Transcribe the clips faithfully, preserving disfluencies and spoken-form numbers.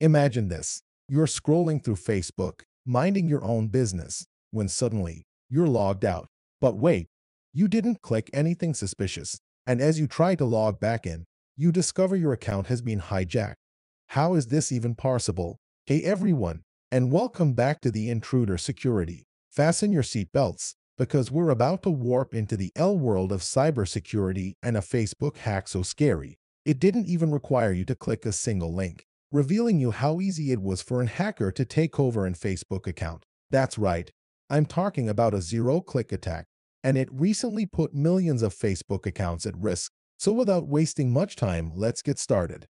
Imagine this. You're scrolling through Facebook, minding your own business, when suddenly, you're logged out. But wait, you didn't click anything suspicious. And as you try to log back in, you discover your account has been hijacked. How is this even possible? Hey everyone, and welcome back to the Intruder Security. Fasten your seatbelts, because we're about to warp into the L world of cybersecurity and a Facebook hack so scary, it didn't even require you to click a single link, revealing you how easy it was for an hacker to take over an Facebook account. That's right, I'm talking about a zero-click attack, and it recently put millions of Facebook accounts at risk. So without wasting much time, let's get started.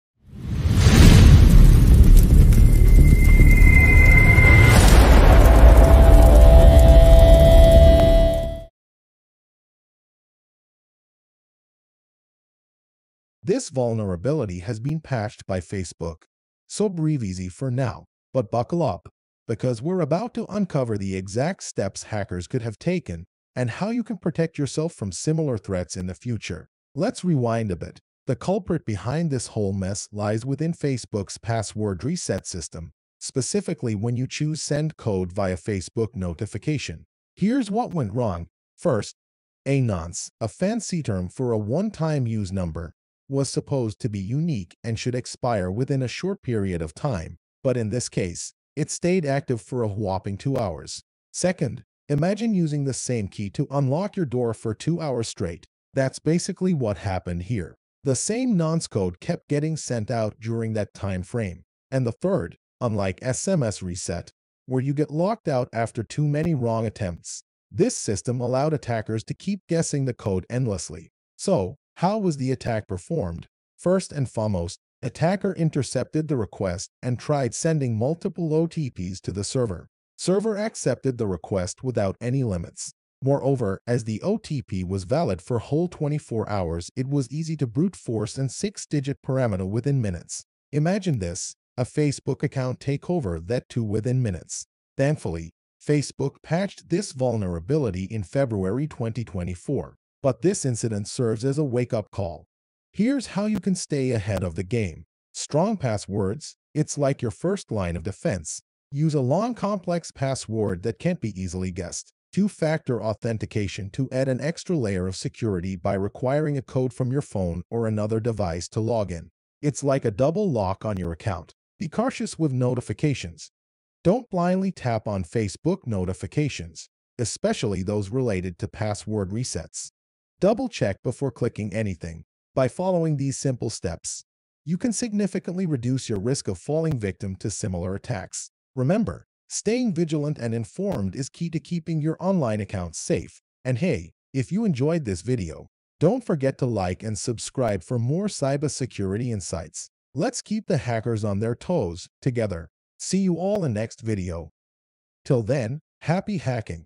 This vulnerability has been patched by Facebook, so breathe easy for now, but buckle up, because we're about to uncover the exact steps hackers could have taken and how you can protect yourself from similar threats in the future. Let's rewind a bit. The culprit behind this whole mess lies within Facebook's password reset system, specifically when you choose send code via Facebook notification. Here's what went wrong. First, a nonce, a fancy term for a one-time use number, was supposed to be unique and should expire within a short period of time, but in this case, it stayed active for a whopping two hours. Second, imagine using the same key to unlock your door for two hours straight. That's basically what happened here. The same nonce code kept getting sent out during that time frame. And the third, unlike S M S reset, where you get locked out after too many wrong attempts, this system allowed attackers to keep guessing the code endlessly. So, how was the attack performed? First and foremost, attacker intercepted the request and tried sending multiple O T Ps to the server. Server accepted the request without any limits. Moreover, as the O T P was valid for whole twenty-four hours, it was easy to brute force an six-digit parameter within minutes. Imagine this, a Facebook account takeover that too within minutes. Thankfully, Facebook patched this vulnerability in February twenty twenty-four, but this incident serves as a wake-up call. Here's how you can stay ahead of the game. Strong passwords, it's like your first line of defense. Use a long, complex password that can't be easily guessed. Two-factor authentication to add an extra layer of security by requiring a code from your phone or another device to log in. It's like a double lock on your account. Be cautious with notifications. Don't blindly tap on Facebook notifications, especially those related to password resets. Double-check before clicking anything. By following these simple steps, you can significantly reduce your risk of falling victim to similar attacks. Remember, staying vigilant and informed is key to keeping your online accounts safe. And hey, if you enjoyed this video, don't forget to like and subscribe for more cybersecurity insights. Let's keep the hackers on their toes together. See you all in the next video. Till then, happy hacking.